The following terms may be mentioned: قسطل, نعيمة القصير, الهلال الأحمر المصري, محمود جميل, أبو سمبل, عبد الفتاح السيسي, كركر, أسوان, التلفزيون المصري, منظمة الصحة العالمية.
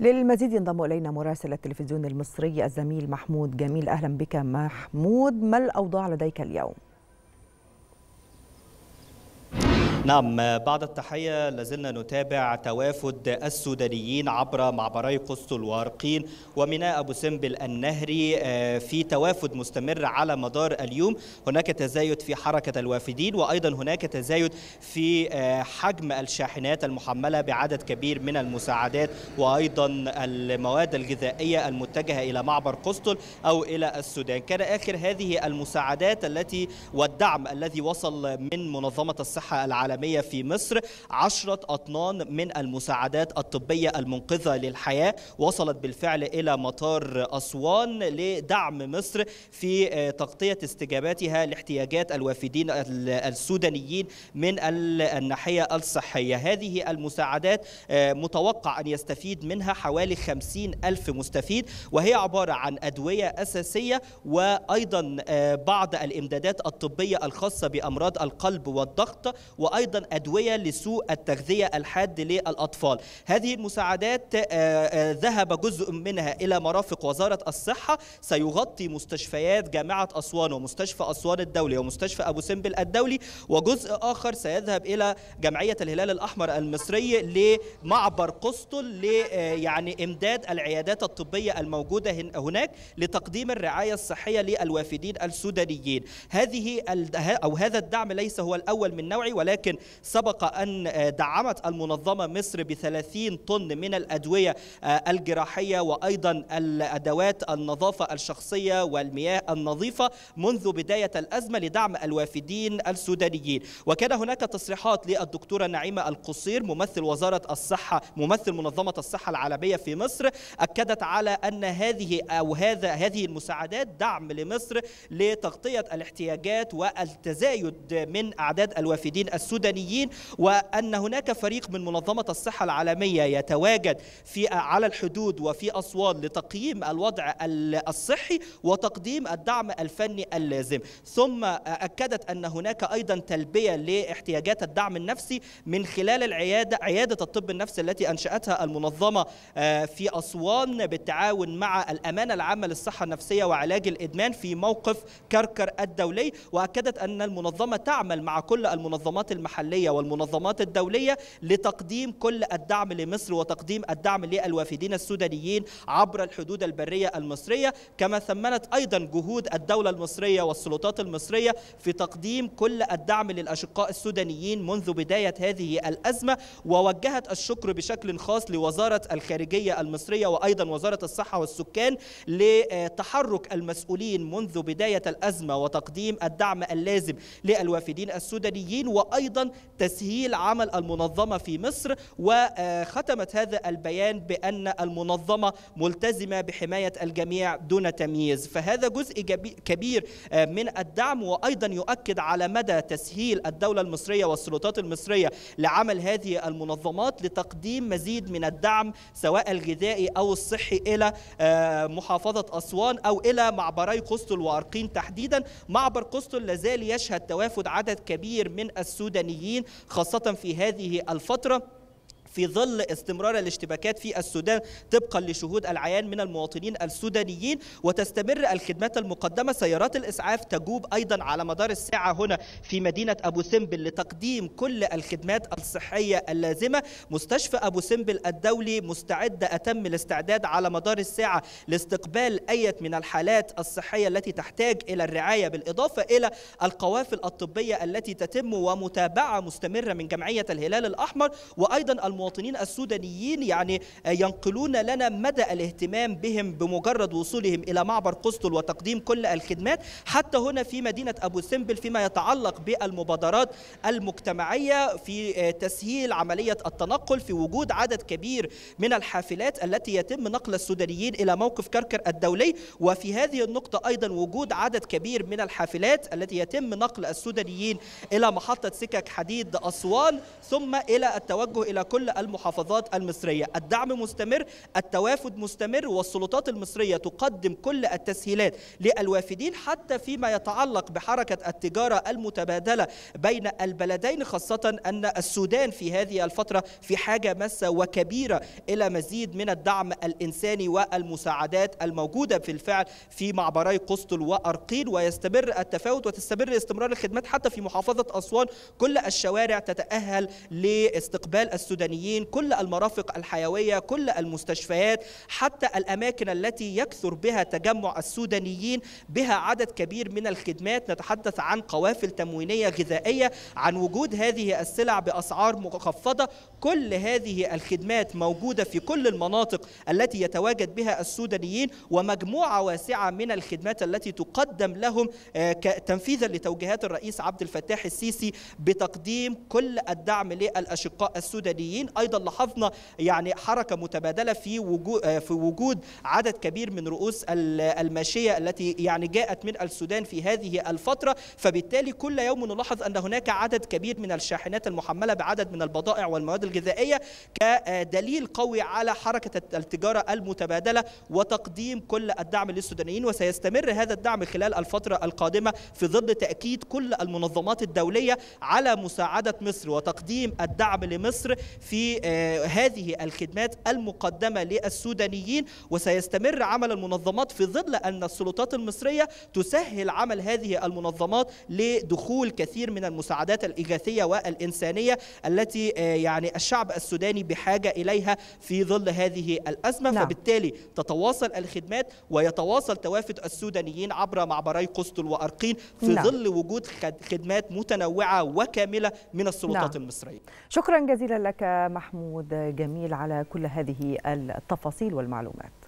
للمزيد ينضم إلينا مراسل التلفزيون المصري الزميل محمود جميل. أهلا بك محمود، ما الأوضاع لديك اليوم؟ نعم، بعد التحية لازلنا نتابع توافد السودانيين عبر معبري قسطل وارقين وميناء أبو سمبل النهري في توافد مستمر على مدار اليوم. هناك تزايد في حركة الوافدين، وأيضا هناك تزايد في حجم الشاحنات المحملة بعدد كبير من المساعدات وأيضا المواد الغذائية المتجهة إلى معبر قسطل أو إلى السودان. كان آخر هذه المساعدات التي والدعم الذي وصل من منظمة الصحة العالمية في مصر 10 أطنان من المساعدات الطبية المنقذة للحياة وصلت بالفعل إلى مطار أسوان لدعم مصر في تغطية استجاباتها لاحتياجات الوافدين السودانيين من الناحية الصحية. هذه المساعدات متوقع أن يستفيد منها حوالي 50,000 مستفيد، وهي عبارة عن أدوية أساسية وأيضا بعض الإمدادات الطبية الخاصة بأمراض القلب والضغط، وأيضا أدوية لسوء التغذية الحاد للأطفال. هذه المساعدات ذهب جزء منها إلى مرافق وزارة الصحة، سيغطي مستشفيات جامعة أسوان ومستشفى أسوان الدولي ومستشفى أبو سمبل الدولي، وجزء آخر سيذهب إلى جمعية الهلال الأحمر المصري لمعبر قسطل يعني إمداد العيادات الطبية الموجودة هناك لتقديم الرعاية الصحية للوافدين السودانيين. هذه أو هذا الدعم ليس هو الأول من نوعه، ولكن سبق أن دعمت المنظمة مصر ب30 طن من الأدوية الجراحية وأيضا الأدوات النظافة الشخصية والمياه النظيفة منذ بداية الأزمة لدعم الوافدين السودانيين. وكان هناك تصريحات للدكتورة نعيمة القصير ممثل منظمة الصحة العالمية في مصر، أكدت على أن هذه المساعدات دعم لمصر لتغطية الاحتياجات والتزايد من أعداد الوافدين السودانيين، وأن هناك فريق من منظمة الصحة العالمية يتواجد على الحدود وفي أسوان لتقييم الوضع الصحي وتقديم الدعم الفني اللازم. ثم أكدت أن هناك أيضا تلبية لاحتياجات الدعم النفسي من خلال عيادة الطب النفسي التي أنشأتها المنظمة في أسوان بالتعاون مع الأمانة العامة للصحة النفسية وعلاج الإدمان في موقف كركر الدولي. وأكدت أن المنظمة تعمل مع كل المنظمات المحلية والمنظمات الدولية لتقديم كل الدعم لمصر وتقديم الدعم للوافدين السودانيين عبر الحدود البرية المصرية. كما ثمنت أيضا جهود الدولة المصرية والسلطات المصرية في تقديم كل الدعم للأشقاء السودانيين منذ بداية هذه الأزمة، ووجهت الشكر بشكل خاص لوزارة الخارجية المصرية وأيضا وزارة الصحة والسكان لتحرك المسؤولين منذ بداية الأزمة وتقديم الدعم اللازم للوافدين السودانيين، وأيضا تسهيل عمل المنظمة في مصر. وختمت هذا البيان بأن المنظمة ملتزمة بحماية الجميع دون تمييز، فهذا جزء كبير من الدعم. وأيضا يؤكد على مدى تسهيل الدولة المصرية والسلطات المصرية لعمل هذه المنظمات لتقديم مزيد من الدعم سواء الغذائي أو الصحي إلى محافظة أسوان أو إلى معبري قسطل وأرقين تحديدا. معبر قسطل لازال يشهد توافد عدد كبير من السودانيين خاصة في هذه الفترة في ظل استمرار الاشتباكات في السودان، طبقا لشهود العيان من المواطنين السودانيين. وتستمر الخدمات المقدمة، سيارات الإسعاف تجوب أيضا على مدار الساعة هنا في مدينة أبو سمبل لتقديم كل الخدمات الصحية اللازمة. مستشفى أبو سمبل الدولي مستعد أتم الاستعداد على مدار الساعة لاستقبال أي من الحالات الصحية التي تحتاج إلى الرعاية، بالإضافة إلى القوافل الطبية التي تتم ومتابعة مستمرة من جمعية الهلال الأحمر. وأيضا المواطنين السودانيين ينقلون لنا مدى الاهتمام بهم بمجرد وصولهم إلى معبر قسطل وتقديم كل الخدمات. حتى هنا في مدينة أبو سمبل فيما يتعلق بالمبادرات المجتمعية في تسهيل عملية التنقل، في وجود عدد كبير من الحافلات التي يتم نقل السودانيين إلى موقف كركر الدولي. وفي هذه النقطة أيضا وجود عدد كبير من الحافلات التي يتم نقل السودانيين إلى محطة سكك حديد أسوان، ثم إلى التوجه إلى كل المحافظات المصرية. الدعم مستمر، التوافد مستمر، والسلطات المصرية تقدم كل التسهيلات للوافدين حتى فيما يتعلق بحركة التجارة المتبادلة بين البلدين، خاصة أن السودان في هذه الفترة في حاجة ماسة وكبيرة إلى مزيد من الدعم الإنساني والمساعدات الموجودة في الفعل في معبري قسطل وأرقيل. ويستمر التفاوت وتستمر استمرار الخدمات حتى في محافظة أسوان، كل الشوارع تتأهل لاستقبال السودانيين، كل المرافق الحيوية، كل المستشفيات، حتى الأماكن التي يكثر بها تجمع السودانيين بها عدد كبير من الخدمات. نتحدث عن قوافل تموينية غذائية، عن وجود هذه السلع بأسعار مخفضة. كل هذه الخدمات موجودة في كل المناطق التي يتواجد بها السودانيين، ومجموعة واسعة من الخدمات التي تقدم لهم تنفيذا لتوجيهات الرئيس عبد الفتاح السيسي بتقديم كل الدعم للأشقاء السودانيين. أيضا لاحظنا يعني حركة متبادلة في وجود عدد كبير من رؤوس الماشية التي يعني جاءت من السودان في هذه الفترة، فبالتالي كل يوم نلاحظ أن هناك عدد كبير من الشاحنات المحملة بعدد من البضائع والمواد الغذائية كدليل قوي على حركة التجارة المتبادلة وتقديم كل الدعم للسودانيين. وسيستمر هذا الدعم خلال الفترة القادمة في ظل تأكيد كل المنظمات الدولية على مساعدة مصر وتقديم الدعم لمصر في هذه الخدمات المقدمة للسودانيين. وسيستمر عمل المنظمات في ظل أن السلطات المصرية تسهل عمل هذه المنظمات لدخول كثير من المساعدات الإغاثية والإنسانية التي يعني الشعب السوداني بحاجة إليها في ظل هذه الأزمة. نعم. فبالتالي تتواصل الخدمات ويتواصل توافد السودانيين عبر معبري قسطل وأرقين في نعم. ظل وجود خدمات متنوعة وكاملة من السلطات نعم. المصرية. شكرا جزيلا لك محمود جميل على كل هذه التفاصيل والمعلومات.